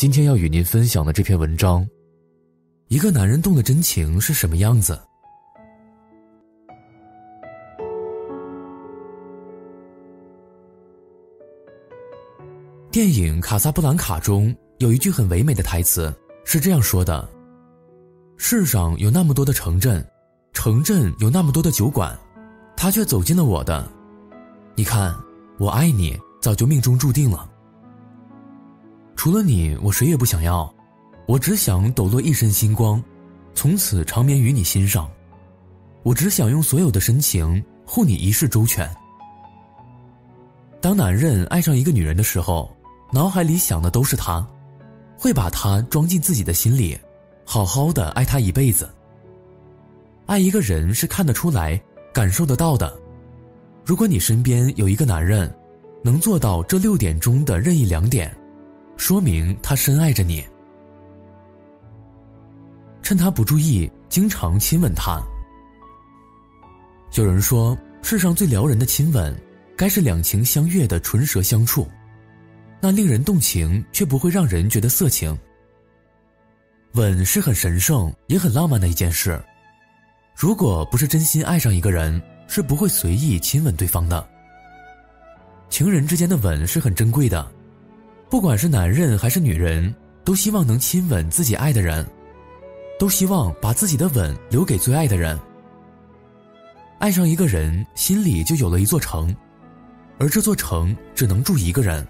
今天要与您分享的这篇文章，一个男人动的真情是什么样子？电影《卡萨布兰卡》中有一句很唯美的台词是这样说的：世上有那么多的城镇，城镇有那么多的酒馆，他却走进了我的。你看，我爱你早就命中注定了，除了你我谁也不想要，我只想抖落一身星光，从此长眠于你心上，我只想用所有的深情护你一世周全。当男人爱上一个女人的时候，脑海里想的都是她，会把她装进自己的心里，好好的爱她一辈子。爱一个人是看得出来感受得到的，如果你身边有一个男人能做到这6点中的任意2点，说明他深爱着你。趁他不注意，经常亲吻他。有人说，世上最撩人的亲吻该是两情相悦的唇舌相触，那令人动情却不会让人觉得色情。吻是很神圣也很浪漫的一件事，如果不是真心爱上一个人，是不会随意亲吻对方的。情人之间的吻是很珍贵的，不管是男人还是女人，都希望能亲吻自己爱的人，都希望把自己的吻留给最爱的人。爱上一个人，心里就有了一座城，而这座城只能住一个人，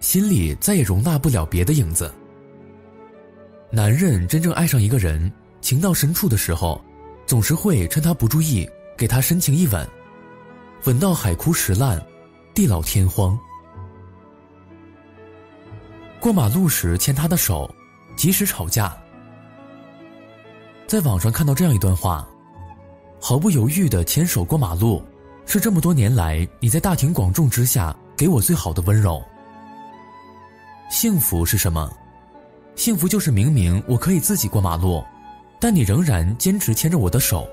心里再也容纳不了别的影子。男人真正爱上一个人，情到深处的时候，总是会趁他不注意，给他深情一吻，吻到海枯石烂，地老天荒。过马路时牵他的手，即使吵架。在网上看到这样一段话：毫不犹豫地牵手过马路，是这么多年来你在大庭广众之下给我最好的温柔。幸福是什么？幸福就是明明我可以自己过马路，但你仍然坚持牵着我的手，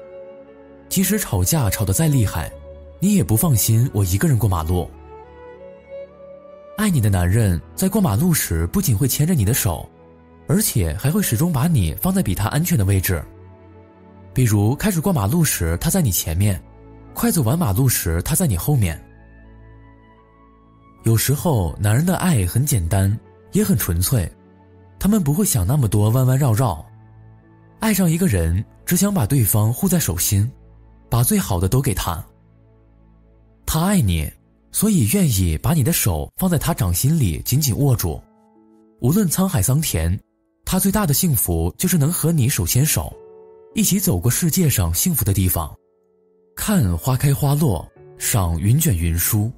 即使吵架吵得再厉害，你也不放心我一个人过马路。爱你的男人在过马路时不仅会牵着你的手，而且还会始终把你放在比他安全的位置。比如开始过马路时他在你前面，快走完马路时他在你后面。有时候男人的爱很简单也很纯粹，他们不会想那么多弯弯绕绕，爱上一个人只想把对方护在手心，把最好的都给他。他爱你，所以愿意把你的手放在他掌心里紧紧握住，无论沧海桑田，他最大的幸福就是能和你手牵手，一起走过世界上幸福的地方，看花开花落，赏云卷云舒，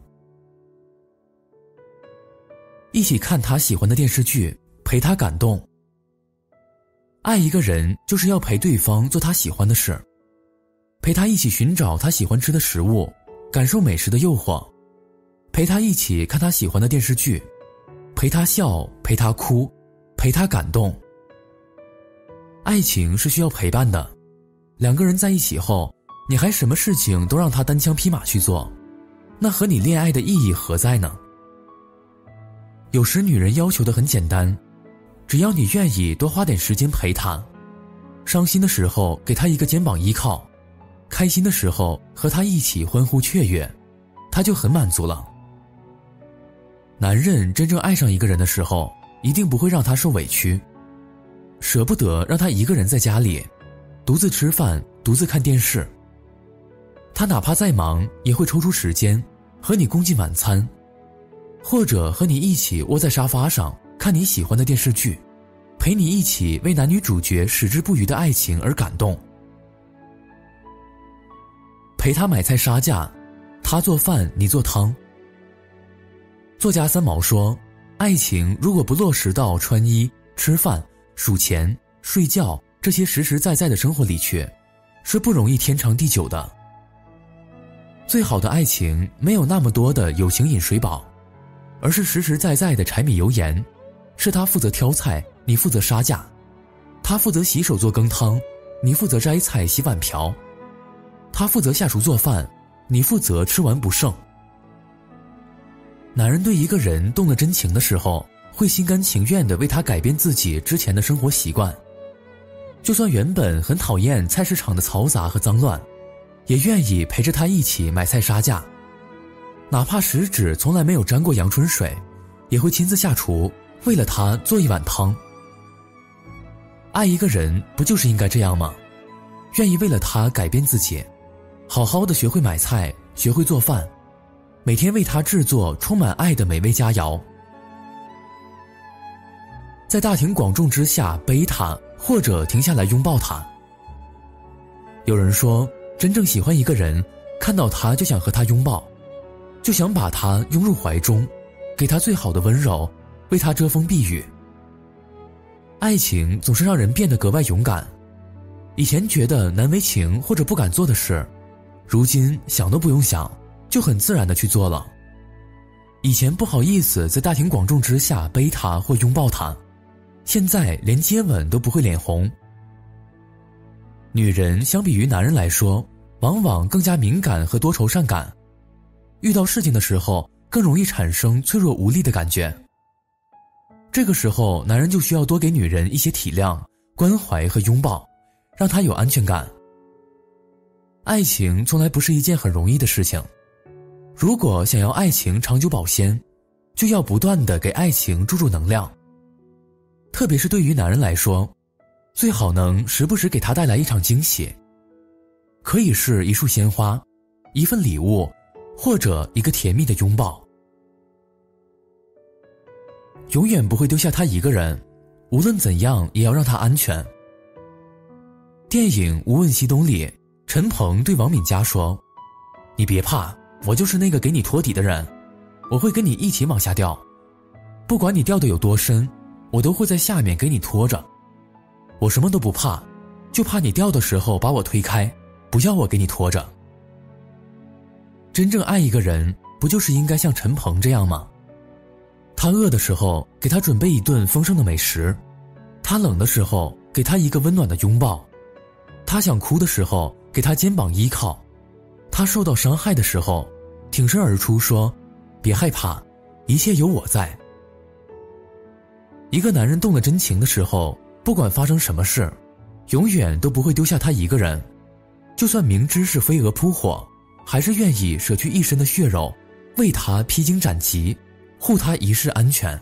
一起看他喜欢的电视剧，陪他感动。爱一个人就是要陪对方做他喜欢的事，陪他一起寻找他喜欢吃的食物，感受美食的诱惑，陪他一起看他喜欢的电视剧，陪他笑，陪他哭，陪他感动。爱情是需要陪伴的，两个人在一起后，你还什么事情都让他单枪匹马去做，那和你恋爱的意义何在呢？有时女人要求的很简单，只要你愿意多花点时间陪她，伤心的时候给她一个肩膀依靠，开心的时候和她一起欢呼雀跃，她就很满足了。男人真正爱上一个人的时候，一定不会让她受委屈，舍不得让她一个人在家里独自吃饭，独自看电视。他哪怕再忙也会抽出时间和你共进晚餐，或者和你一起窝在沙发上看你喜欢的电视剧，陪你一起为男女主角矢志不渝的爱情而感动。陪他买菜杀价，他做饭你做汤。作家三毛说，爱情如果不落实到穿衣、吃饭、数钱、睡觉这些实实在在的生活里去，是不容易天长地久的。最好的爱情没有那么多的友情饮水饱，而是实实在在的柴米油盐，是他负责挑菜，你负责杀价，他负责洗手做羹汤，你负责摘菜洗碗瓢，他负责下厨做饭，你负责吃完不剩。男人对一个人动了真情的时候，会心甘情愿地为他改变自己之前的生活习惯，就算原本很讨厌菜市场的嘈杂和脏乱，也愿意陪着他一起买菜杀价，哪怕食指从来没有沾过阳春水，也会亲自下厨为了他做一碗汤。爱一个人不就是应该这样吗？愿意为了他改变自己，好好的学会买菜，学会做饭，每天为他制作充满爱的美味佳肴。在大庭广众之下背他，或者停下来拥抱他。有人说，真正喜欢一个人，看到他就想和他拥抱，就想把他拥入怀中，给他最好的温柔，为他遮风避雨。爱情总是让人变得格外勇敢，以前觉得难为情或者不敢做的事，如今想都不用想就很自然地去做了。以前不好意思在大庭广众之下背他或拥抱他，现在连接吻都不会脸红。女人相比于男人来说，往往更加敏感和多愁善感，遇到事情的时候更容易产生脆弱无力的感觉。这个时候男人就需要多给女人一些体谅、关怀和拥抱，让她有安全感。爱情从来不是一件很容易的事情，如果想要爱情长久保鲜，就要不断地给爱情注入能量。特别是对于男人来说，最好能时不时给他带来一场惊喜，可以是一束鲜花，一份礼物，或者一个甜蜜的拥抱。永远不会丢下他一个人，无论怎样也要让他安全。电影《无问西东》里，陈鹏对王敏佳说，你别怕，我就是那个给你托底的人，我会跟你一起往下掉，不管你掉得有多深，我都会在下面给你拖着，我什么都不怕，就怕你掉的时候把我推开，不要我给你拖着。真正爱一个人，不就是应该像陈鹏这样吗？他饿的时候给他准备一顿丰盛的美食，他冷的时候给他一个温暖的拥抱，他想哭的时候给他肩膀依靠，他受到伤害的时候挺身而出说，别害怕，一切有我在。一个男人动了真情的时候，不管发生什么事，永远都不会丢下他一个人，就算明知是飞蛾扑火，还是愿意舍去一身的血肉，为他披荆斩棘，护他一世安全。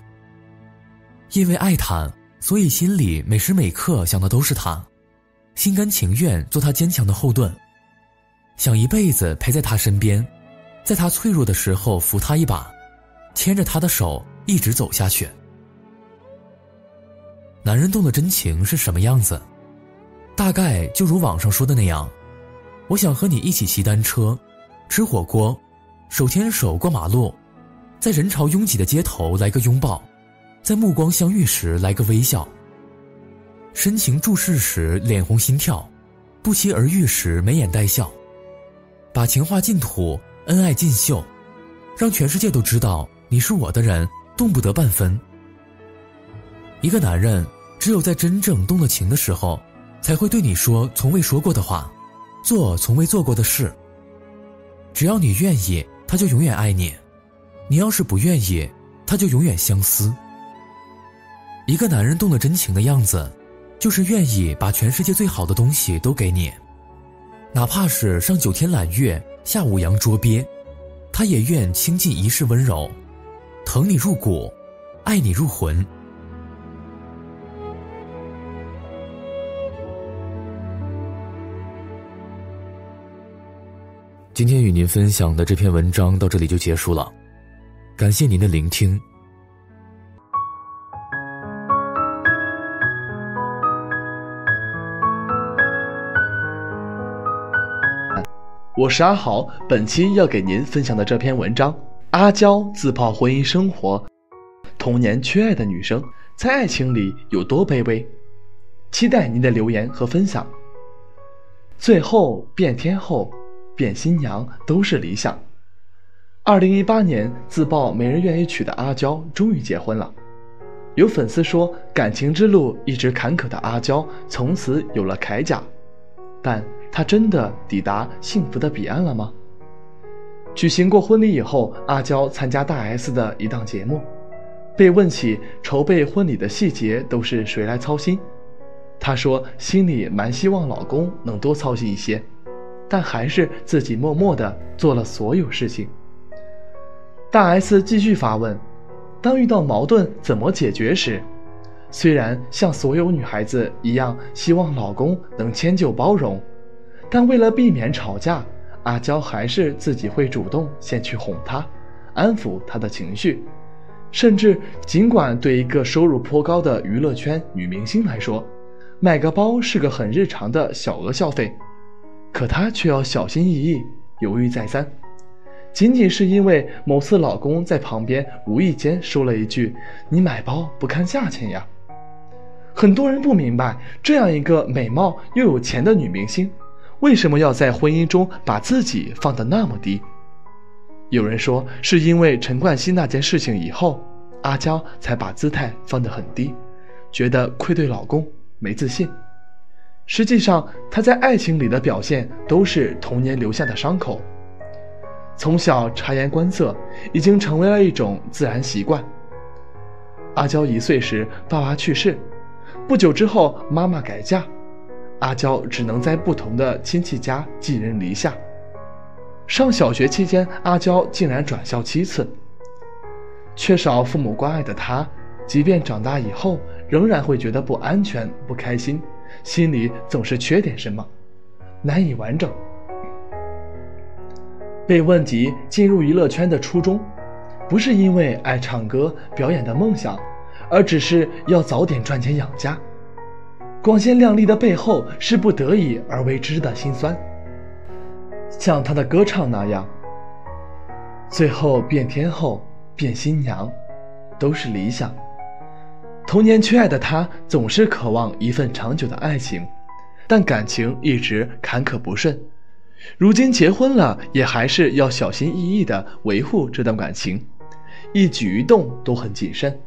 因为爱他，所以心里每时每刻想的都是他，心甘情愿做他坚强的后盾，想一辈子陪在他身边，在他脆弱的时候扶他一把，牵着他的手一直走下去。男人动的真情是什么样子？大概就如网上说的那样，我想和你一起骑单车，吃火锅，手牵手过马路，在人潮拥挤的街头来个拥抱，在目光相遇时来个微笑，深情注视时脸红心跳，不期而遇时眉眼带笑，把情话尽吐，恩爱尽秀，让全世界都知道你是我的人，动不得半分。一个男人只有在真正动了情的时候，才会对你说从未说过的话，做从未做过的事。只要你愿意，他就永远爱你，你要是不愿意，他就永远相思。一个男人动了真情的样子，就是愿意把全世界最好的东西都给你，哪怕是上九天揽月，下五洋捉鳖，他也愿倾尽一世温柔，疼你入骨，爱你入魂。今天与您分享的这篇文章到这里就结束了，感谢您的聆听。我是阿豪，本期要给您分享的这篇文章，阿娇自曝婚姻生活，童年缺爱的女生在爱情里有多卑微，期待您的留言和分享。最后变天后变新娘都是理想。2018年，自曝没人愿意娶的阿娇终于结婚了。有粉丝说，感情之路一直坎坷的阿娇从此有了铠甲，但她真的抵达幸福的彼岸了吗？举行过婚礼以后，阿娇参加大 S 的一档节目，被问起筹备婚礼的细节都是谁来操心，她说心里蛮希望老公能多操心一些，但还是自己默默地做了所有事情。大 S 继续发问，当遇到矛盾怎么解决时，虽然像所有女孩子一样希望老公能迁就包容，但为了避免吵架，阿娇还是自己会主动先去哄她，安抚她的情绪。甚至尽管对一个收入颇高的娱乐圈女明星来说，买个包是个很日常的小额消费，可她却要小心翼翼，犹豫再三，仅仅是因为某次老公在旁边无意间说了一句“你买包不看价钱呀”。很多人不明白，这样一个美貌又有钱的女明星，为什么要在婚姻中把自己放得那么低？有人说是因为陈冠希那件事情以后，阿娇才把姿态放得很低，觉得愧对老公，没自信。实际上，她在爱情里的表现都是童年留下的伤口。从小察言观色已经成为了一种自然习惯。阿娇1岁时爸爸去世，不久之后妈妈改嫁，阿娇只能在不同的亲戚家寄人篱下。上小学期间，阿娇竟然转校7次。缺少父母关爱的她，即便长大以后仍然会觉得不安全、不开心，心里总是缺点什么，难以完整。被问及进入娱乐圈的初衷，不是因为爱唱歌、表演的梦想，而只是要早点赚钱养家。光鲜亮丽的背后是不得已而为之的辛酸。像她的歌唱那样，最后变天后变新娘都是理想。童年缺爱的她总是渴望一份长久的爱情，但感情一直坎坷不顺，如今结婚了也还是要小心翼翼地维护这段感情，一举一动都很谨慎。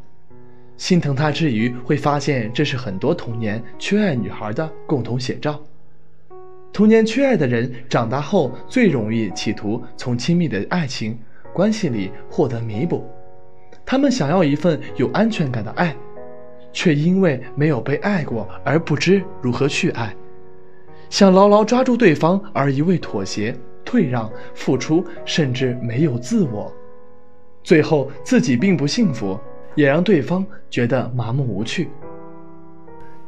心疼她之余，会发现这是很多童年缺爱女孩的共同写照。童年缺爱的人长大后最容易企图从亲密的爱情关系里获得弥补，他们想要一份有安全感的爱，却因为没有被爱过而不知如何去爱，想牢牢抓住对方而一味妥协、退让、付出，甚至没有自我，最后自己并不幸福，也让对方觉得麻木无趣。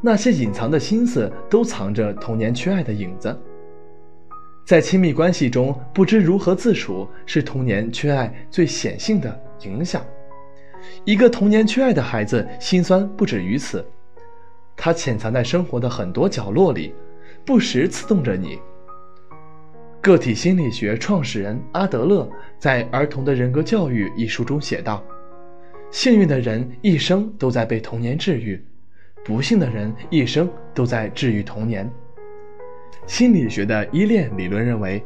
那些隐藏的心思都藏着童年缺爱的影子。在亲密关系中不知如何自处，是童年缺爱最显性的影响。一个童年缺爱的孩子心酸不止于此，他潜藏在生活的很多角落里，不时刺痛着你。个体心理学创始人阿德勒在《儿童的人格教育》一书中写道，幸运的人一生都在被童年治愈，不幸的人一生都在治愈童年。心理学的依恋理论认为，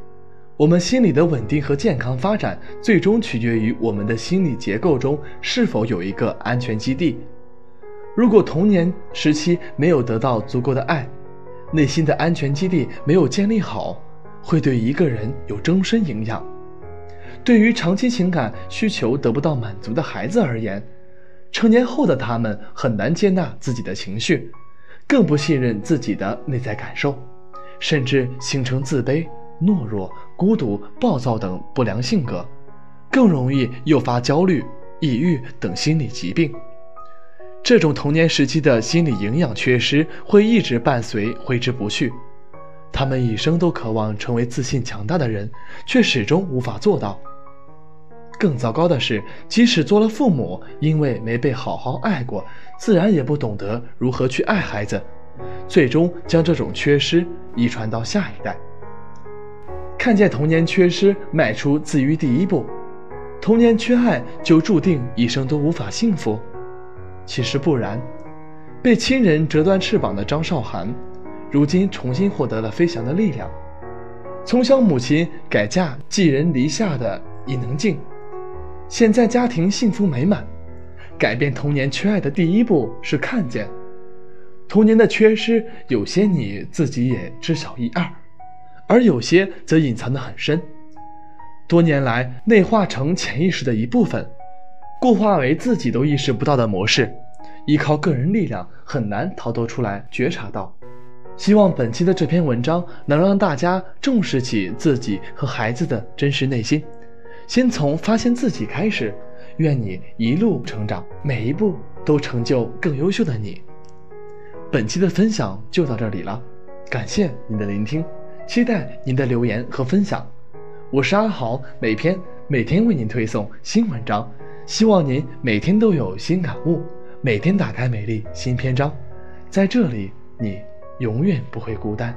我们心理的稳定和健康发展最终取决于我们的心理结构中是否有一个安全基地。如果童年时期没有得到足够的爱，内心的安全基地没有建立好，会对一个人有终身影响。对于长期情感需求得不到满足的孩子而言，成年后的他们很难接纳自己的情绪，更不信任自己的内在感受，甚至形成自卑、懦弱、孤独、暴躁等不良性格，更容易诱发焦虑、抑郁等心理疾病。这种童年时期的心理营养缺失会一直伴随，挥之不去。他们一生都渴望成为自信强大的人，却始终无法做到。更糟糕的是，即使做了父母，因为没被好好爱过，自然也不懂得如何去爱孩子，最终将这种缺失遗传到下一代。看见童年缺失，迈出自愈第一步，童年缺爱就注定一生都无法幸福？其实不然。被亲人折断翅膀的张韶涵，如今重新获得了飞翔的力量。从小母亲改嫁寄人篱下的伊能静，现在家庭幸福美满。改变童年缺爱的第一步是看见童年的缺失，有些你自己也知晓一二，而有些则隐藏得很深，多年来内化成潜意识的一部分。固化为自己都意识不到的模式，依靠个人力量很难逃脱出来觉察到。希望本期的这篇文章能让大家重视起自己和孩子的真实内心，先从发现自己开始。愿你一路成长，每一步都成就更优秀的你。本期的分享就到这里了，感谢您的聆听，期待您的留言和分享。我是阿豪，每天为您推送新文章，希望您每天都有新感悟，每天打开美丽新篇章。在这里，你永远不会孤单。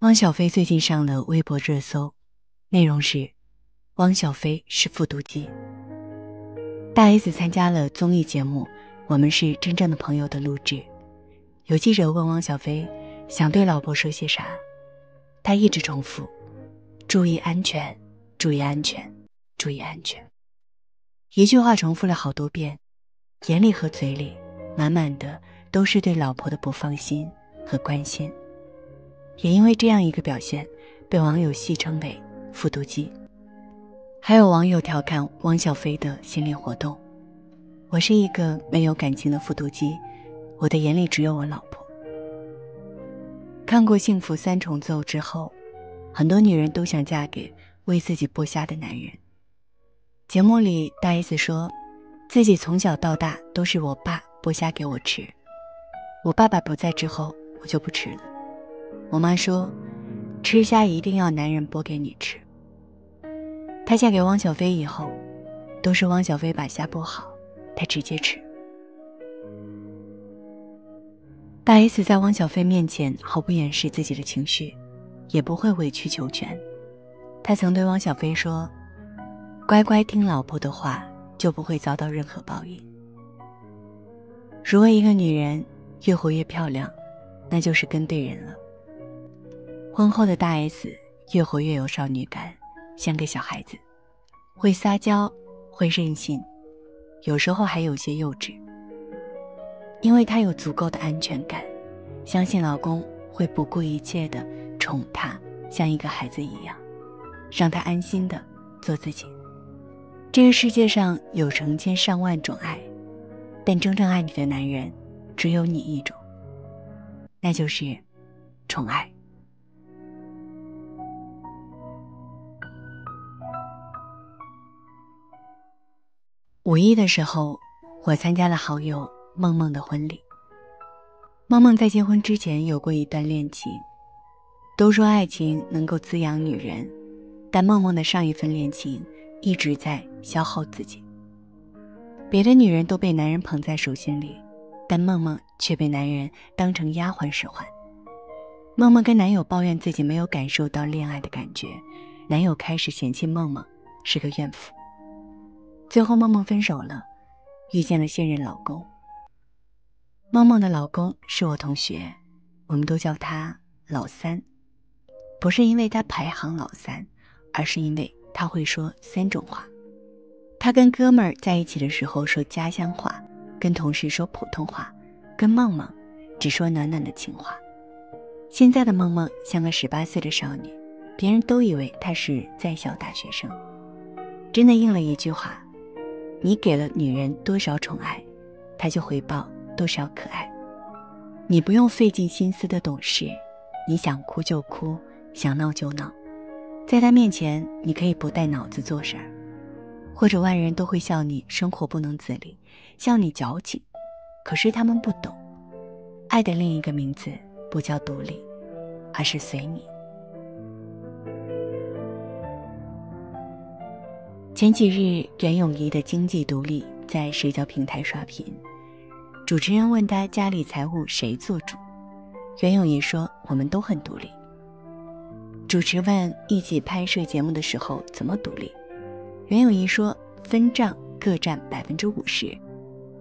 汪小菲最近上了微博热搜，内容是汪小菲是复读机。大 S 参加了综艺节目《我们是真正的朋友》的录制，有记者问汪小菲想对老婆说些啥，他一直重复注意安全，注意安全，注意安全，一句话重复了好多遍，眼里和嘴里满满的都是对老婆的不放心和关心。也因为这样一个表现，被网友戏称为复读机。还有网友调侃汪小菲的心理活动，我是一个没有感情的复读机，我的眼里只有我老婆。看过《幸福三重奏》之后，很多女人都想嫁给为自己剥虾的男人。节目里大 S 说自己从小到大都是我爸剥虾给我吃，我爸爸不在之后我就不吃了，我妈说吃虾一定要男人剥给你吃。她嫁给汪小菲以后，都是汪小菲把虾剥好她直接吃。大 S 在汪小菲面前毫不掩饰自己的情绪，也不会委曲求全。她曾对汪小菲说，乖乖听老婆的话，就不会遭到任何报应。如果一个女人越活越漂亮，那就是跟对人了。婚后的大 S 越活越有少女感，像个小孩子，会撒娇，会任性，有时候还有些幼稚。因为她有足够的安全感，相信老公会不顾一切地宠她，像一个孩子一样，让她安心地做自己。这个世界上有成千上万种爱，但真正爱你的男人只有你一种，那就是宠爱。五一的时候，我参加了好友梦梦的婚礼。梦梦在结婚之前有过一段恋情，都说爱情能够滋养女人，但梦梦的上一份恋情一直在消耗自己。别的女人都被男人捧在手心里，但梦梦却被男人当成丫鬟使唤。梦梦跟男友抱怨自己没有感受到恋爱的感觉，男友开始嫌弃梦梦是个怨妇。最后梦梦分手了，遇见了现任老公。梦梦的老公是我同学，我们都叫他老三，不是因为他排行老三，而是因为他会说三种话。他跟哥们儿在一起的时候说家乡话，跟同事说普通话，跟梦梦只说暖暖的情话。现在的梦梦像个18岁的少女，别人都以为她是在校大学生。真的应了一句话，你给了女人多少宠爱，她就回报多少可爱。你不用费尽心思的懂事，你想哭就哭，想闹就闹，在她面前你可以不带脑子做事儿，或者外人都会笑你生活不能自理，笑你矫情，可是他们不懂，爱的另一个名字不叫独立，而是随你。前几日袁咏仪的经济独立在社交平台刷屏，主持人问她家里财务谁做主，袁咏仪说我们都很独立。主持问一起拍摄节目的时候怎么独立，袁咏仪说分账各占50%。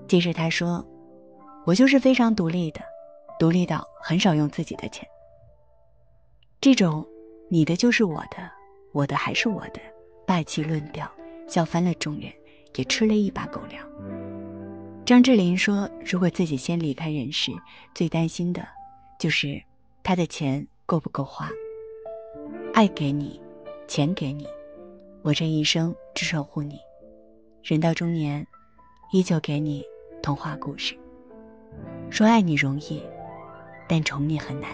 接着她说我就是非常独立的，独立到很少用自己的钱。这种你的就是我的，我的还是我的，霸气论调笑翻了众人，也吃了一把狗粮。张智霖说，如果自己先离开人世，最担心的就是他的钱够不够花。爱给你，钱给你，我这一生只守护你。人到中年，依旧给你童话故事，说爱你容易，但宠你很难。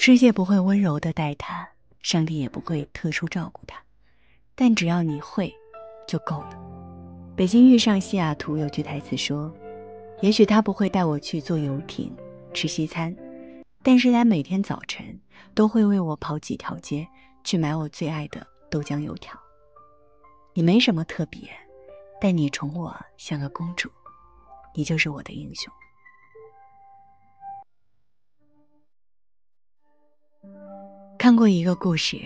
世界不会温柔地待他，上帝也不会特殊照顾他，但只要你会就够了。北京遇上西雅图有句台词说，也许他不会带我去坐游艇吃西餐，但是他每天早晨都会为我跑几条街去买我最爱的豆浆油条。你没什么特别，但你宠我像个公主，你就是我的英雄。看过一个故事，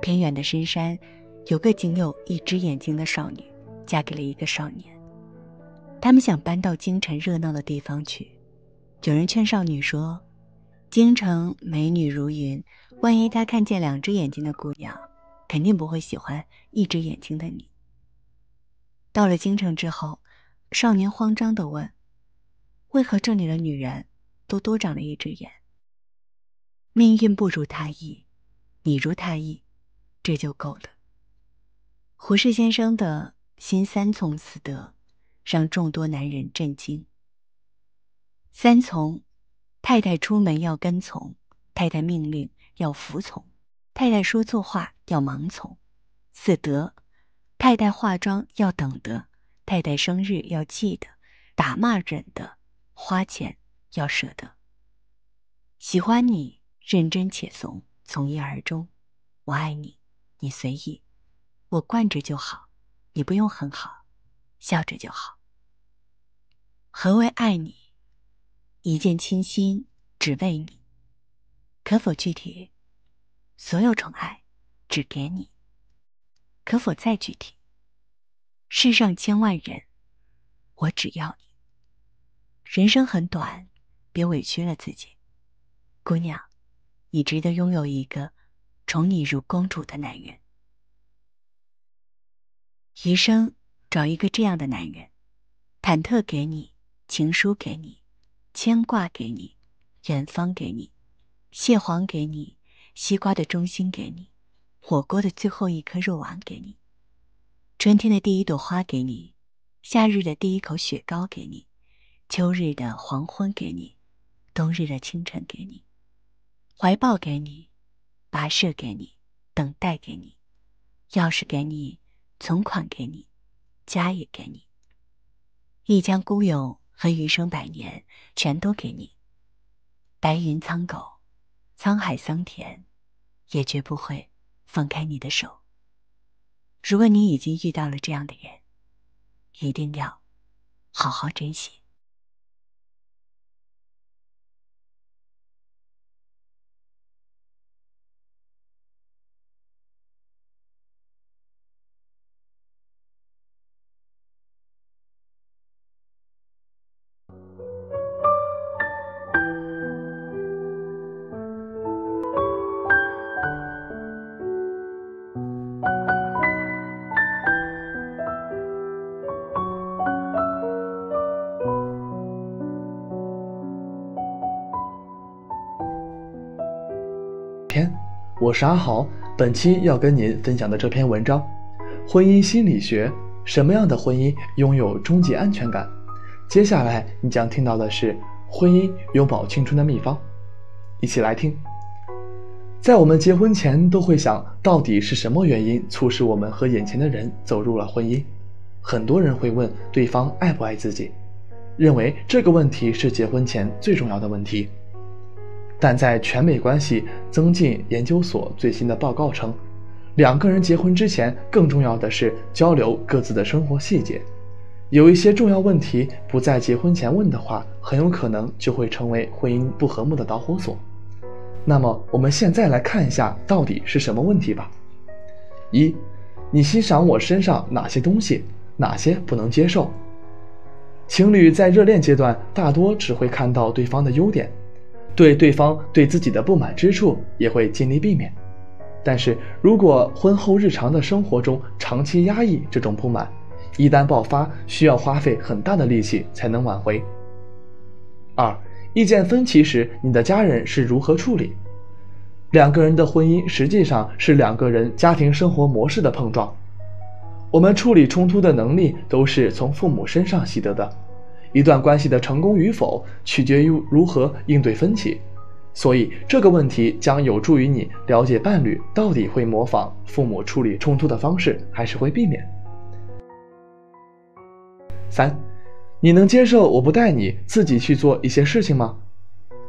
偏远的深山有个仅有一只眼睛的少女嫁给了一个少年，他们想搬到京城热闹的地方去。有人劝少女说，京城美女如云，万一她看见两只眼睛的姑娘，肯定不会喜欢一只眼睛的你。到了京城之后，少年慌张地问，为何这里的女人都多长了一只眼？命运不如他意，你如他意，这就够了。胡适先生的新三从四德让众多男人震惊。三从，太太出门要跟从，太太命令要服从，太太说错话要盲从。四德，太太化妆要等得，太太生日要记得，打骂忍得，花钱要舍得。喜欢你，认真且怂，从一而终。我爱你，你随意，我惯着就好，你不用很好，笑着就好。何为爱你？一见倾心，只为你。可否具体？所有宠爱只给你。可否再具体？世上千万人，我只要你。人生很短，别委屈了自己。姑娘，你值得拥有一个宠你如公主的男人。余生找一个这样的男人，忐忑给你，情书给你，牵挂给你，远方给你，蟹黄给你，西瓜的中心给你，火锅的最后一颗肉丸给你，春天的第一朵花给你，夏日的第一口雪糕给你，秋日的黄昏给你，冬日的清晨给你，怀抱给你，跋涉给你，等待给你，钥匙给你，存款给你，家也给你，一腔孤勇和余生百年全都给你。白云苍狗，沧海桑田，也绝不会放开你的手。如果你已经遇到了这样的人，一定要好好珍惜。我是阿豪，本期要跟您分享的这篇文章，婚姻心理学，什么样的婚姻拥有终极安全感？接下来你将听到的是婚姻永葆青春的秘方，一起来听。在我们结婚前都会想，到底是什么原因促使我们和眼前的人走入了婚姻？很多人会问对方爱不爱自己，认为这个问题是结婚前最重要的问题。但在全美关系增进研究所最新的报告称，两个人结婚之前更重要的是交流各自的生活细节。有一些重要问题不在结婚前问的话，很有可能就会成为婚姻不和睦的导火索。那么我们现在来看一下到底是什么问题吧。一，你欣赏我身上哪些东西，哪些不能接受？情侣在热恋阶段大多只会看到对方的优点，对对方对自己的不满之处也会尽力避免。但是如果婚后日常的生活中长期压抑这种不满，一旦爆发，需要花费很大的力气才能挽回。二、意见分歧时，你的家人是如何处理？两个人的婚姻实际上是两个人家庭生活模式的碰撞。我们处理冲突的能力都是从父母身上习得的，一段关系的成功与否取决于如何应对分歧，所以这个问题将有助于你了解伴侣到底会模仿父母处理冲突的方式，还是会避免。三、你能接受我不带你自己去做一些事情吗？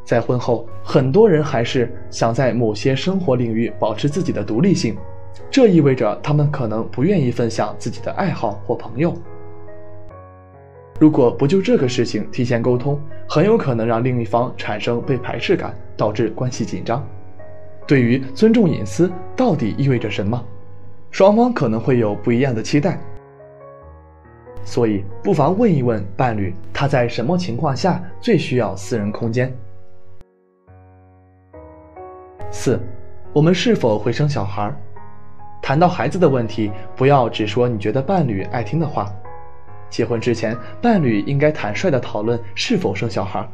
在婚后，很多人还是想在某些生活领域保持自己的独立性，这意味着他们可能不愿意分享自己的爱好或朋友。如果不就这个事情提前沟通，很有可能让另一方产生被排斥感，导致关系紧张。对于尊重隐私到底意味着什么，双方可能会有不一样的期待。所以不妨问一问伴侣，他在什么情况下最需要私人空间。四、我们是否会生小孩？谈到孩子的问题，不要只说你觉得伴侣爱听的话。结婚之前，伴侣应该坦率地讨论是否生小孩，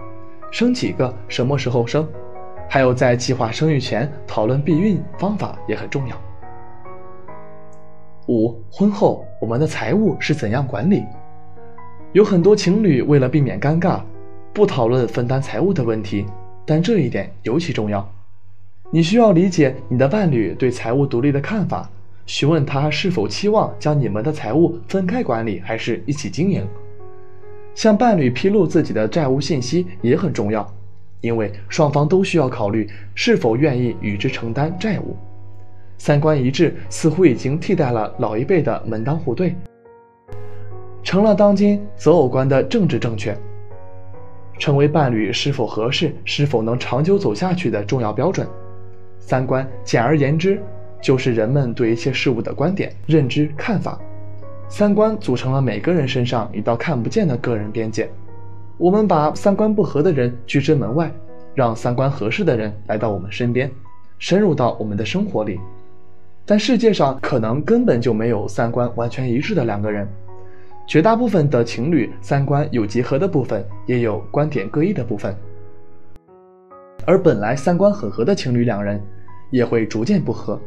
生几个，什么时候生，还有在计划生育前讨论避孕方法也很重要。五、婚后我们的财务是怎样管理？有很多情侣为了避免尴尬，不讨论分担财务的问题，但这一点尤其重要。你需要理解你的伴侣对财务独立的看法，询问他是否期望将你们的财务分开管理，还是一起经营。向伴侣披露自己的债务信息也很重要，因为双方都需要考虑是否愿意与之承担债务。三观一致似乎已经替代了老一辈的门当户对，成了当今择偶观的政治正确，成为伴侣是否合适、是否能长久走下去的重要标准。三观，简而言之，就是人们对一些事物的观点、认知、看法。三观组成了每个人身上一道看不见的个人边界。我们把三观不合的人拒之门外，让三观合适的人来到我们身边，深入到我们的生活里。但世界上可能根本就没有三观完全一致的两个人。绝大部分的情侣，三观有结合的部分，也有观点各异的部分。而本来三观很合的情侣，两人也会逐渐不合，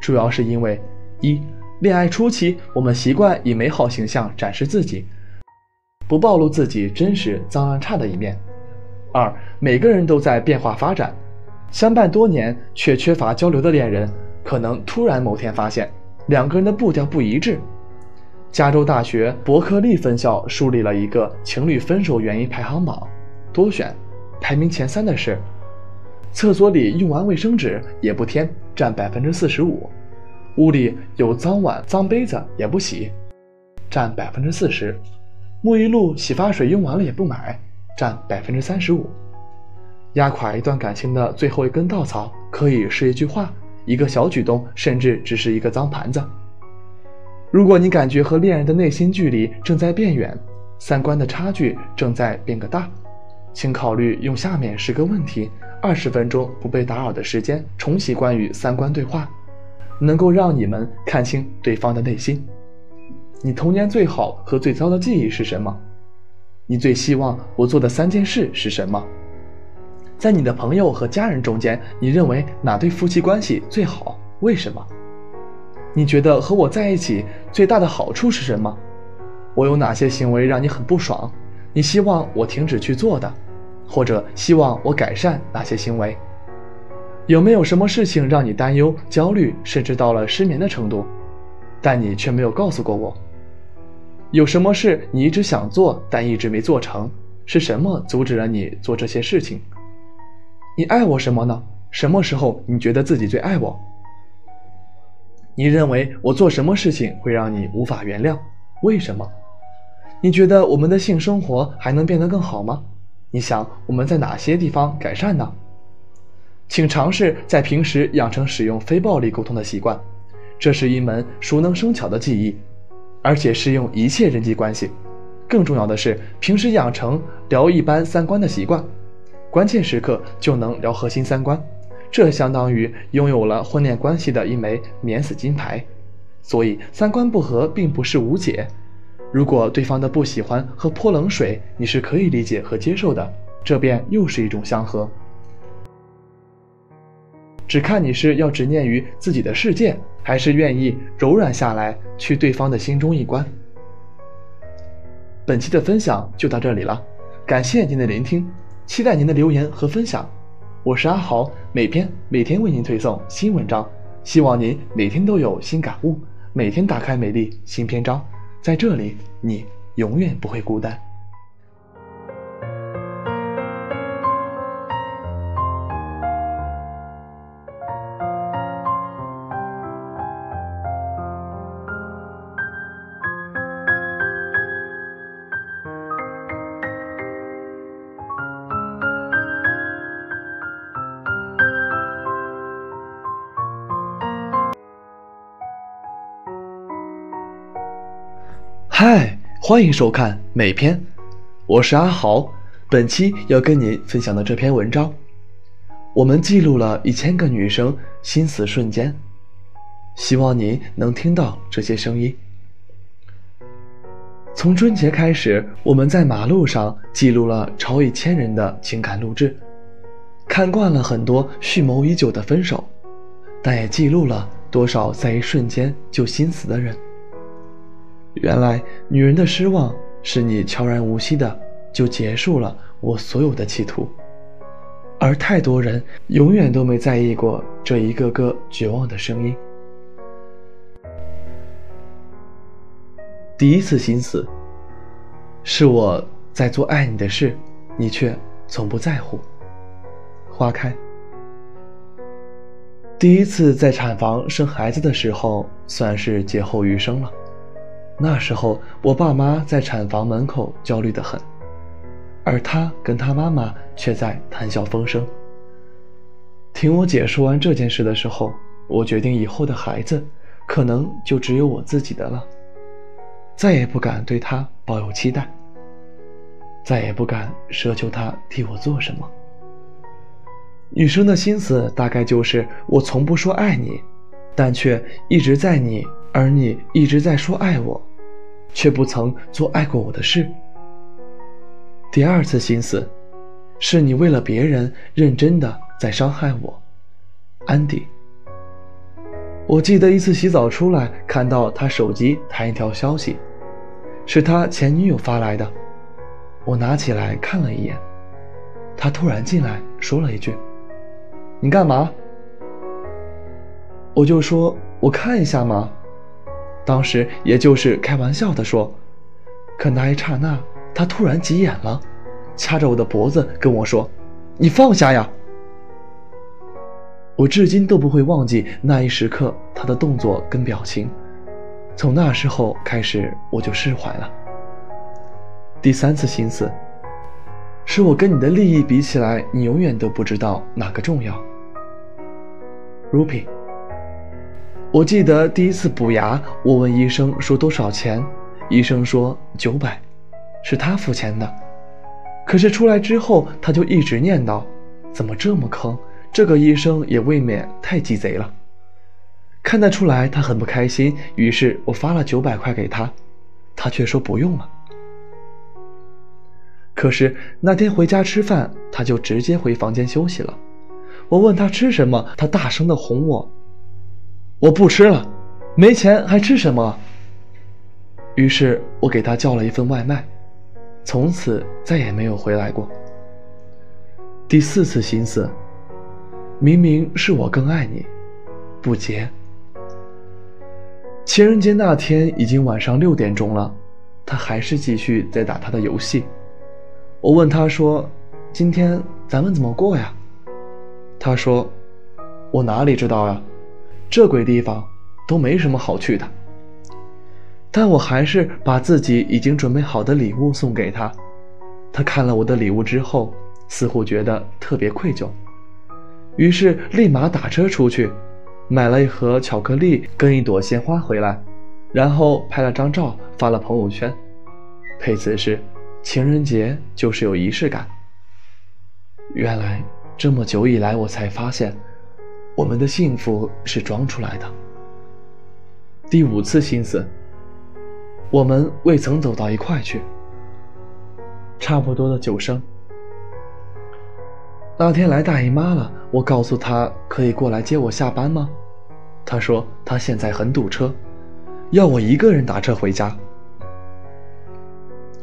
主要是因为：一、恋爱初期我们习惯以美好形象展示自己，不暴露自己真实脏乱差的一面；二、每个人都在变化发展，相伴多年却缺乏交流的恋人，可能突然某天发现两个人的步调不一致。加州大学伯克利分校梳理了一个情侣分手原因排行榜，多选排名前3的是：厕所里用完卫生纸也不添，占 45%； 屋里有脏碗脏杯子也不洗，占 40%； 沐浴露洗发水用完了也不买，占 35%。 压垮一段感情的最后一根稻草，可以是一句话、一个小举动，甚至只是一个脏盘子。如果你感觉和恋人的内心距离正在变远，三观的差距正在变个大，请考虑用下面10个问题，20分钟不被打扰的时间重启关于三观对话，能够让你们看清对方的内心。你童年最好和最糟的记忆是什么？你最希望我做的3件事是什么？在你的朋友和家人中间，你认为哪对夫妻关系最好？为什么？你觉得和我在一起最大的好处是什么？我有哪些行为让你很不爽？你希望我停止去做的，或者希望我改善哪些行为？有没有什么事情让你担忧、焦虑，甚至到了失眠的程度，但你却没有告诉过我？有什么事你一直想做，但一直没做成？是什么阻止了你做这些事情？你爱我什么呢？什么时候你觉得自己最爱我？你认为我做什么事情会让你无法原谅？为什么？你觉得我们的性生活还能变得更好吗？你想我们在哪些地方改善呢？请尝试在平时养成使用非暴力沟通的习惯，这是一门熟能生巧的技艺，而且适用一切人际关系。更重要的是，平时养成聊一般三观的习惯，关键时刻就能聊核心三观，这相当于拥有了婚恋关系的一枚免死金牌。所以三观不合并不是无解，如果对方的不喜欢和泼冷水你是可以理解和接受的，这便又是一种相合。只看你是要执念于自己的世界，还是愿意柔软下来去对方的心中一观。本期的分享就到这里了，感谢您的聆听，期待您的留言和分享。我是阿豪，每天为您推送新文章，希望您每天都有新感悟，每天打开美丽新篇章，在这里你永远不会孤单。嗨，欢迎收看美篇，我是阿豪。本期要跟您分享的这篇文章，我们记录了1000个女生心死瞬间，希望您能听到这些声音。从春节开始，我们在马路上记录了超1000人的情感录制，看惯了很多蓄谋已久的分手，但也记录了多少在一瞬间就心死的人。原来女人的失望是你悄然无息的就结束了我所有的企图，而太多人永远都没在意过这一个个绝望的声音。第一次心死，是我在做爱你的事，你却从不在乎。花开。第一次在产房生孩子的时候，算是劫后余生了。那时候我爸妈在产房门口焦虑得很，而他跟他妈妈却在谈笑风生。听我姐说完这件事的时候，我决定以后的孩子可能就只有我自己的了，再也不敢对他抱有期待，再也不敢奢求他替我做什么。女生的心思大概就是我从不说爱你，但却一直在你，而你一直在说爱我，却不曾做爱过我的事。第二次心死，是你为了别人认真的在伤害我。安迪。我记得一次洗澡出来，看到他手机弹一条消息，是他前女友发来的。我拿起来看了一眼，他突然进来说了一句：“你干嘛？”我就说：“我看一下嘛。”当时也就是开玩笑的说，可那一刹那他突然急眼了，掐着我的脖子跟我说：“你放下呀！”我至今都不会忘记那一时刻他的动作跟表情，从那时候开始我就释怀了。第三次心死，是我跟你的利益比起来，你永远都不知道哪个重要。 Rupi。我记得第一次补牙，我问医生说多少钱，医生说900，是他付钱的。可是出来之后，他就一直念叨：“怎么这么坑？这个医生也未免太鸡贼了。”看得出来他很不开心，于是我发了900块给他，他却说不用了。可是那天回家吃饭，他就直接回房间休息了。我问他吃什么，他大声地哄我：“我不吃了，没钱还吃什么？”于是我给他叫了一份外卖，从此再也没有回来过。第四次心死，明明是我更爱你，不结。情人节那天已经晚上6点钟了，他还是继续在打他的游戏。我问他说：“今天咱们怎么过呀？”他说：“我哪里知道呀？这鬼地方都没什么好去的。”但我还是把自己已经准备好的礼物送给他，他看了我的礼物之后，似乎觉得特别愧疚，于是立马打车出去，买了一盒巧克力跟一朵鲜花回来，然后拍了张照发了朋友圈，配词是：“情人节就是有仪式感。”原来这么久以来，我才发现，我们的幸福是装出来的。第五次心思，我们未曾走到一块去。差不多的九声，那天来大姨妈了，我告诉她可以过来接我下班吗？她说她现在很堵车，要我一个人打车回家。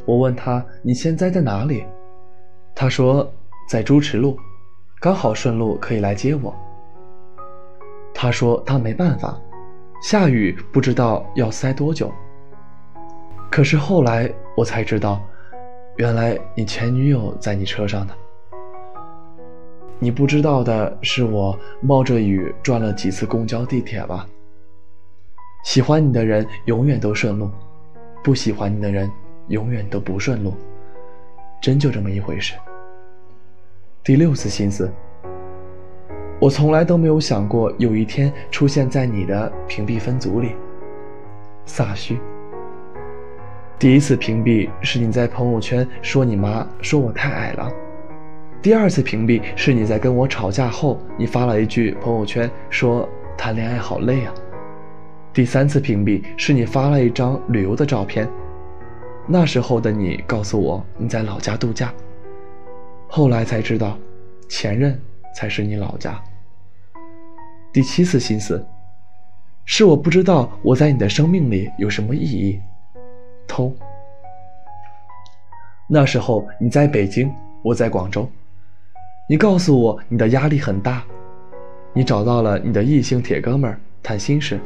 我问她你现在在哪里？她说在朱池路，刚好顺路可以来接我。她说她没办法，下雨不知道要塞多久。可是后来我才知道，原来你前女友在你车上呢。你不知道的是，我冒着雨转了几次公交地铁吧。喜欢你的人永远都顺路，不喜欢你的人永远都不顺路，真就这么一回事。第六次心思，我从来都没有想过有一天出现在你的屏蔽分组里。萨虚，第一次屏蔽是你在朋友圈说你妈说我太矮了。第二次屏蔽是你在跟我吵架后，你发了一句朋友圈说谈恋爱好累啊。第三次屏蔽是你发了一张旅游的照片，那时候的你告诉我你在老家度假，后来才知道前任才是你老家。第七次心思，是我不知道我在你的生命里有什么意义。偷，那时候你在北京，我在广州，你告诉我你的压力很大，你找到了你的异性铁哥们儿谈心事，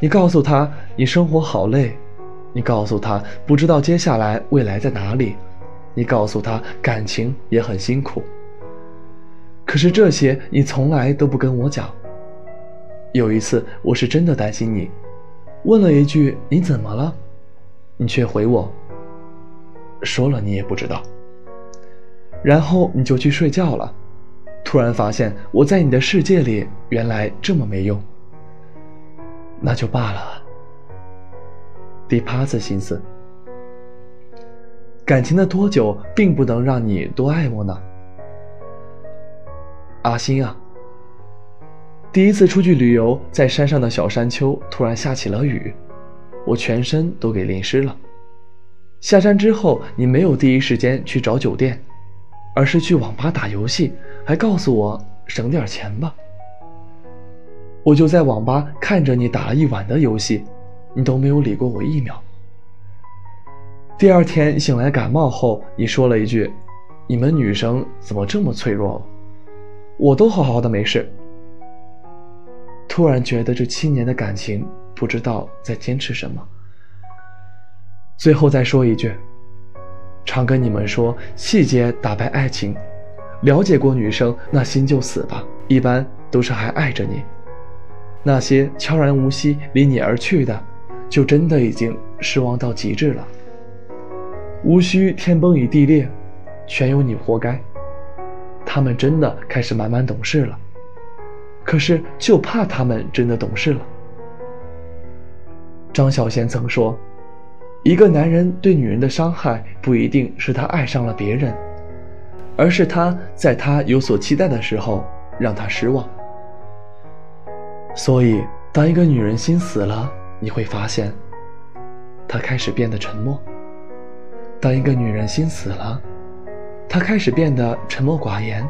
你告诉他你生活好累，你告诉他不知道接下来未来在哪里，你告诉他感情也很辛苦。可是这些你从来都不跟我讲。有一次我是真的担心你，问了一句你怎么了，你却回我说了你也不知道，然后你就去睡觉了。突然发现我在你的世界里原来这么没用，那就罢了。第八次心思，感情的多久并不能让你多爱我呢。阿星啊，第一次出去旅游，在山上的小山丘突然下起了雨，我全身都给淋湿了。下山之后你没有第一时间去找酒店，而是去网吧打游戏，还告诉我省点钱吧。我就在网吧看着你打了一晚的游戏，你都没有理过我一秒。第二天醒来感冒后，你说了一句你们女生怎么这么脆弱，我都好好的没事。突然觉得这7年的感情不知道在坚持什么。最后再说一句，常跟你们说细节打败爱情，了解过女生那心就死吧，一般都是还爱着你。那些悄然无息离你而去的，就真的已经失望到极致了。无需天崩与地裂，全由你活该。他们真的开始慢慢懂事了，可是就怕他们真的懂事了。张小娴曾说，一个男人对女人的伤害不一定是他爱上了别人，而是他在他有所期待的时候让他失望。所以当一个女人心死了，你会发现她开始变得沉默。当一个女人心死了，她开始变得沉默寡言，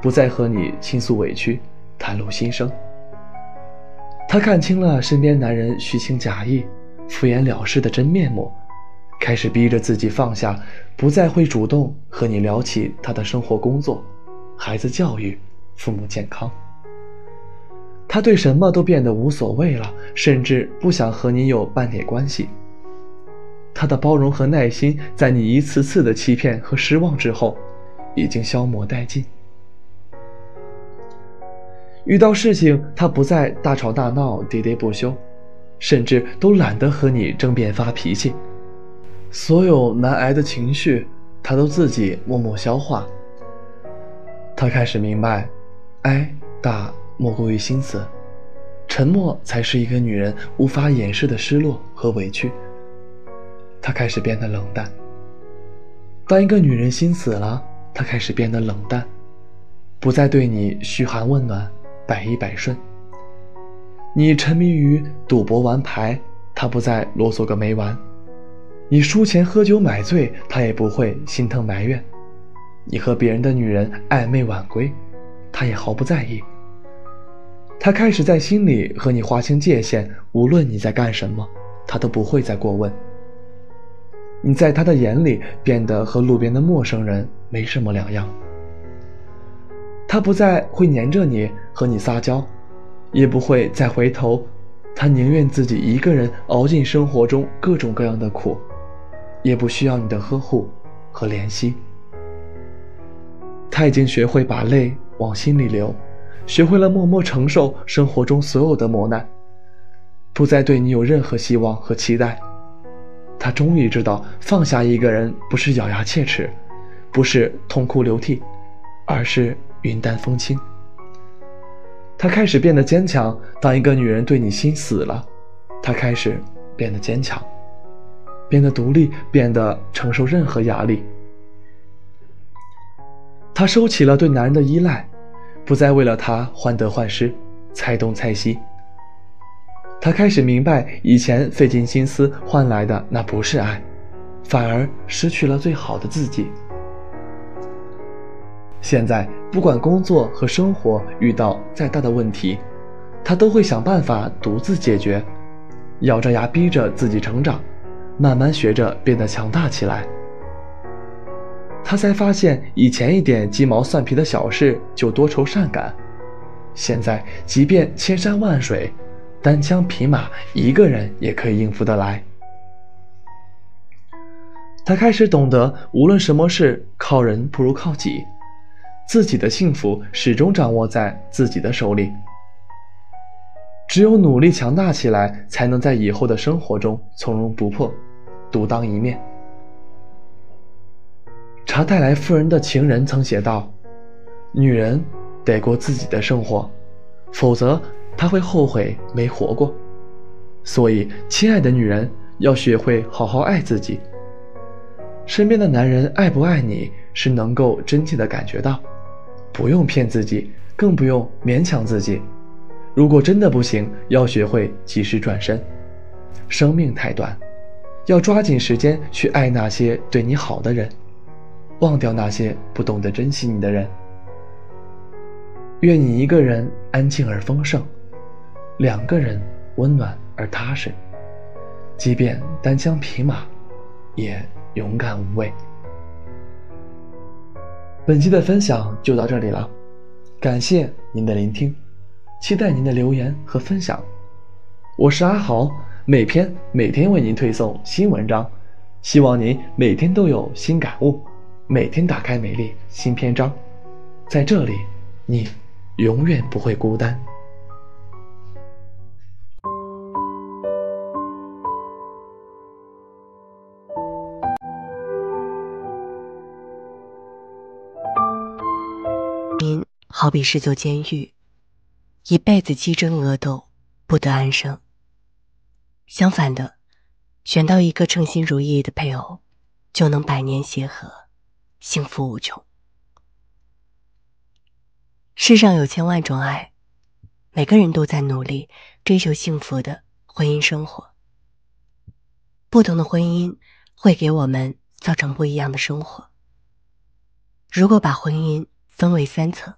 不再和你倾诉委屈，袒露心声。她看清了身边男人虚情假意敷衍了事的真面目，开始逼着自己放下，不再会主动和你聊起她的生活工作、孩子教育、父母健康。她对什么都变得无所谓了，甚至不想和你有半点关系。她的包容和耐心在你一次次的欺骗和失望之后已经消磨殆尽。遇到事情他不再大吵大闹喋喋不休，甚至都懒得和你争辩发脾气。所有难挨的情绪他都自己默默消化。他开始明白，哀大莫过于心死，沉默才是一个女人无法掩饰的失落和委屈。他开始变得冷淡。当一个女人心死了，他开始变得冷淡，不再对你嘘寒问暖、百依百顺。你沉迷于赌博玩牌，他不再啰嗦个没完；你输钱喝酒买醉，他也不会心疼埋怨；你和别人的女人暧昧晚归，他也毫不在意。他开始在心里和你划清界限，无论你在干什么，他都不会再过问。你在他的眼里变得和路边的陌生人没什么两样。他不再会黏着你和你撒娇，也不会再回头，他宁愿自己一个人熬尽生活中各种各样的苦，也不需要你的呵护和怜惜。他已经学会把泪往心里流，学会了默默承受生活中所有的磨难，不再对你有任何希望和期待。他终于知道，放下一个人不是咬牙切齿，不是痛哭流涕，而是云淡风轻。他开始变得坚强，当一个女人对你心死了，他开始变得坚强，变得独立，变得承受任何压力。他收起了对男人的依赖，不再为了他患得患失、猜东猜西。他开始明白，以前费尽心思换来的那不是爱，反而失去了最好的自己。现在不管工作和生活遇到再大的问题，他都会想办法独自解决，咬着牙逼着自己成长，慢慢学着变得强大起来。他才发现，以前一点鸡毛蒜皮的小事就多愁善感，现在即便千山万水，单枪匹马一个人也可以应付得来。他开始懂得，无论什么事，靠人不如靠己，自己的幸福始终掌握在自己的手里。只有努力强大起来，才能在以后的生活中从容不迫，独当一面。查泰莱夫人的情人曾写道：“女人得过自己的生活，否则她会后悔没活过。所以，亲爱的女人，要学会好好爱自己。身边的男人爱不爱你，是能够真切的感觉到，不用骗自己，更不用勉强自己。如果真的不行，要学会及时转身。生命太短，要抓紧时间去爱那些对你好的人，忘掉那些不懂得珍惜你的人。愿你一个人安静而丰盛，两个人温暖而踏实，即便单枪匹马，也勇敢无畏。”本期的分享就到这里了，感谢您的聆听，期待您的留言和分享。我是阿豪，每天为您推送新文章，希望您每天都有新感悟，每天打开美丽新篇章。在这里，你永远不会孤单。您好比是座监狱，一辈子鸡争鹅斗，不得安生。相反的，选到一个称心如意的配偶，就能百年协和，幸福无穷。世上有千万种爱，每个人都在努力追求幸福的婚姻生活。不同的婚姻会给我们造成不一样的生活。如果把婚姻分为三层，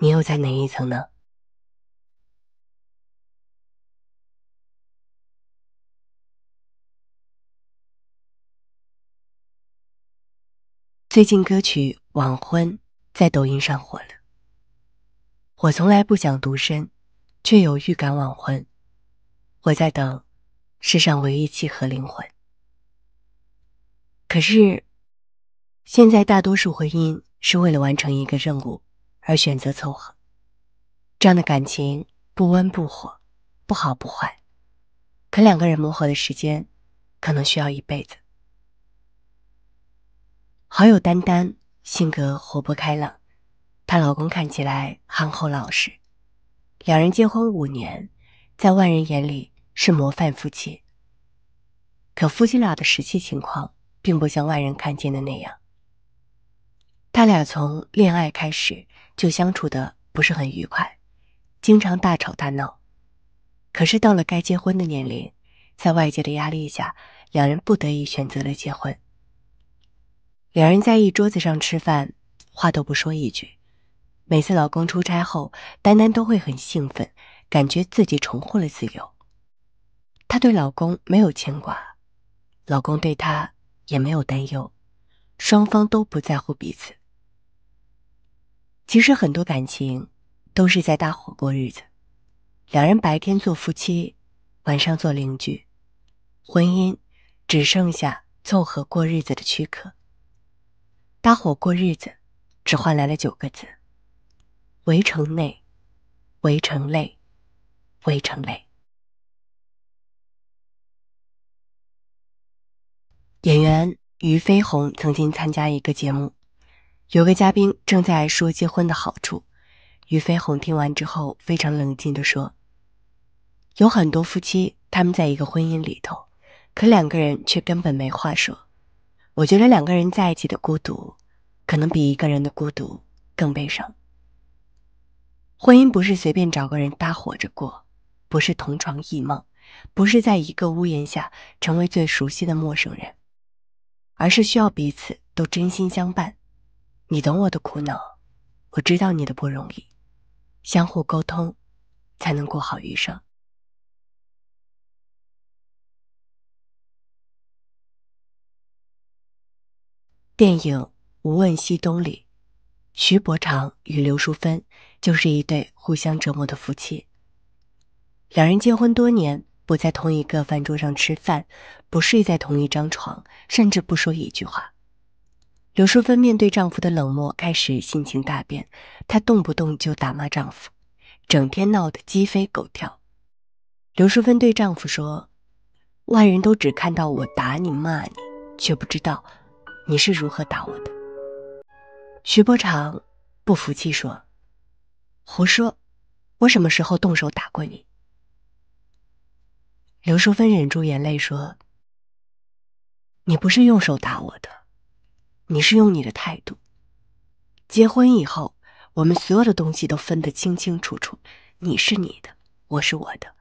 你又在哪一层呢？最近歌曲《晚婚》在抖音上火了。我从来不想独身，却有预感晚婚。我在等世上唯一契合灵魂。可是，现在大多数婚姻是为了完成一个任务而选择凑合。这样的感情不温不火，不好不坏。可两个人磨合的时间，可能需要一辈子。好友丹丹性格活泼开朗，她老公看起来憨厚老实，两人结婚5年，在外人眼里是模范夫妻。可夫妻俩的实际情况并不像外人看见的那样。他俩从恋爱开始就相处得不是很愉快，经常大吵大闹。可是到了该结婚的年龄，在外界的压力下，两人不得已选择了结婚。两人在一桌子上吃饭，话都不说一句。每次老公出差后，丹丹都会很兴奋，感觉自己重获了自由。她对老公没有牵挂，老公对她也没有担忧，双方都不在乎彼此。其实很多感情都是在搭伙过日子，两人白天做夫妻，晚上做邻居，婚姻只剩下凑合过日子的躯壳。搭伙过日子只换来了9个字：围城内，围城累，围城累。演员俞飞鸿曾经参加一个节目，有个嘉宾正在说结婚的好处，俞飞鸿听完之后非常冷静地说，有很多夫妻他们在一个婚姻里头，可两个人却根本没话说。我觉得两个人在一起的孤独，可能比一个人的孤独更悲伤。婚姻不是随便找个人搭伙着过，不是同床异梦，不是在一个屋檐下成为最熟悉的陌生人，而是需要彼此都真心相伴。你懂我的苦恼，我知道你的不容易，相互沟通，才能过好余生。电影《无问西东》里，徐伯常与刘淑芬就是一对互相折磨的夫妻。两人结婚多年，不在同一个饭桌上吃饭，不睡在同一张床，甚至不说一句话。刘淑芬面对丈夫的冷漠开始性情大变，她动不动就打骂丈夫，整天闹得鸡飞狗跳。刘淑芬对丈夫说，外人都只看到我打你骂你，却不知道你是如何打我的。徐伯常不服气说，胡说，我什么时候动手打过你？刘淑芬忍住眼泪说，你不是用手打我的，你是用你的态度。结婚以后，我们所有的东西都分得清清楚楚，你是你的，我是我的。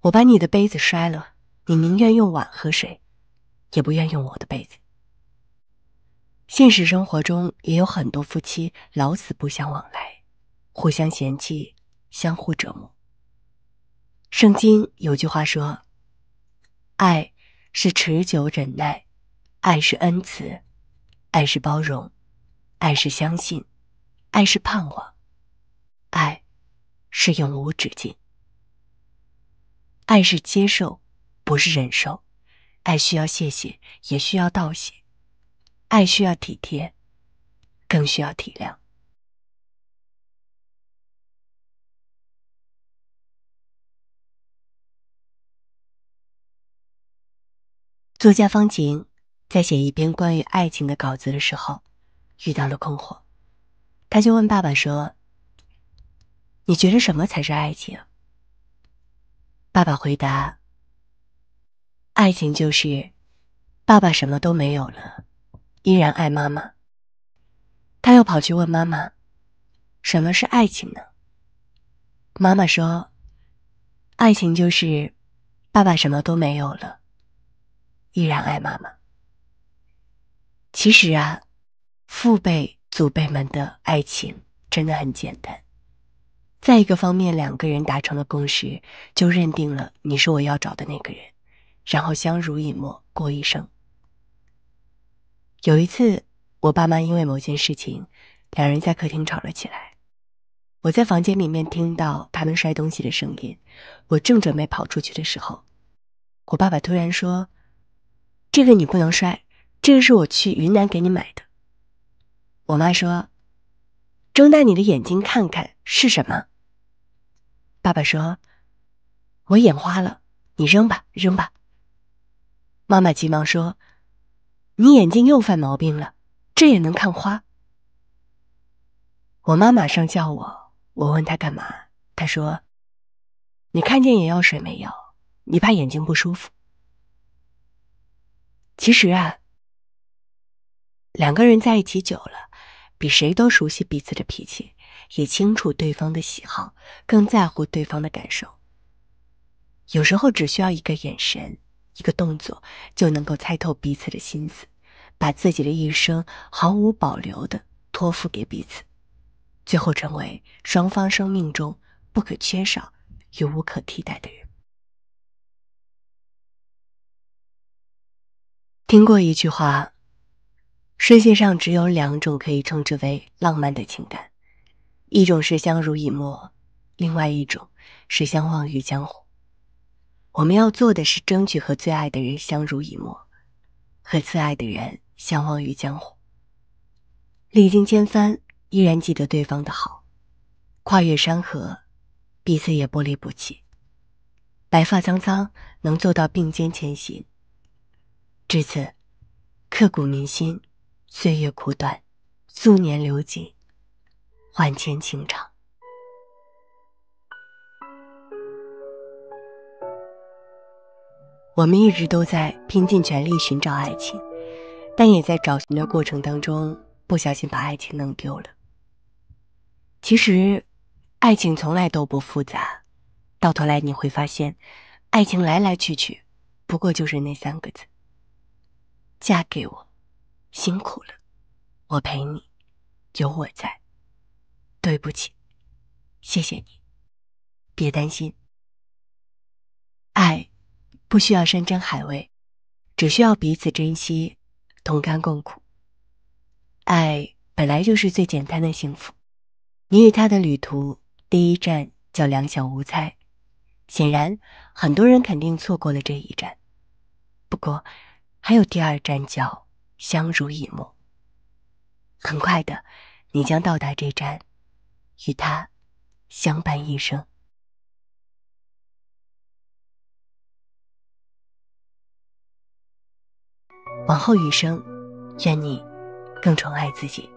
我把你的杯子摔了，你宁愿用碗喝水，也不愿用我的杯子。现实生活中也有很多夫妻老死不相往来，互相嫌弃，相互折磨。圣经有句话说，爱是持久忍耐，爱是恩慈，爱是包容，爱是相信，爱是盼望，爱是永无止境。爱是接受，不是忍受。爱需要谢谢，也需要道谢。爱需要体贴，更需要体谅。作家方晴在写一篇关于爱情的稿子的时候，遇到了困惑。他就问爸爸说，你觉得什么才是爱情？爸爸回答，爱情就是爸爸什么都没有了，依然爱妈妈。他又跑去问妈妈，什么是爱情呢？妈妈说，爱情就是爸爸什么都没有了，依然爱妈妈。其实啊，父辈祖辈们的爱情真的很简单。在一个方面，两个人达成了共识，就认定了你是我要找的那个人，然后相濡以沫过一生。有一次，我爸妈因为某件事情，两人在客厅吵了起来。我在房间里面听到他们摔东西的声音，我正准备跑出去的时候，我爸爸突然说，这个你不能摔，这个是我去云南给你买的。我妈说，睁大你的眼睛看看是什么。爸爸说，我眼花了，你扔吧，扔吧。妈妈急忙说，你眼睛又犯毛病了，这也能看花？我妈马上叫我，我问她干嘛，她说，你看见眼药水没有？你怕眼睛不舒服。其实啊，两个人在一起久了，比谁都熟悉彼此的脾气，也清楚对方的喜好，更在乎对方的感受。有时候只需要一个眼神，一个动作，就能够猜透彼此的心思，把自己的一生毫无保留地托付给彼此，最后成为双方生命中不可缺少也无可替代的人。听过一句话，世界上只有两种可以称之为浪漫的情感，一种是相濡以沫，另外一种是相忘于江湖。我们要做的是争取和最爱的人相濡以沫，和最爱的人相忘于江湖。历经千帆，依然记得对方的好，跨越山河，彼此也不离不弃，白发苍苍能做到并肩前行。至此，刻骨铭心，岁月苦短，素年流金，万千情长。我们一直都在拼尽全力寻找爱情，但也在找寻的过程当中不小心把爱情弄丢了。其实爱情从来都不复杂，到头来你会发现，爱情来来去去不过就是那三个字：嫁给我，辛苦了，我陪你，有我在，对不起，谢谢你，别担心。爱不需要山珍海味，只需要彼此珍惜，同甘共苦。爱本来就是最简单的幸福。你与他的旅途，第一站叫两小无猜。显然，很多人肯定错过了这一站。不过，还有第二站叫相濡以沫。很快的，你将到达这站，与他相伴一生。往后余生，愿你更宠爱自己。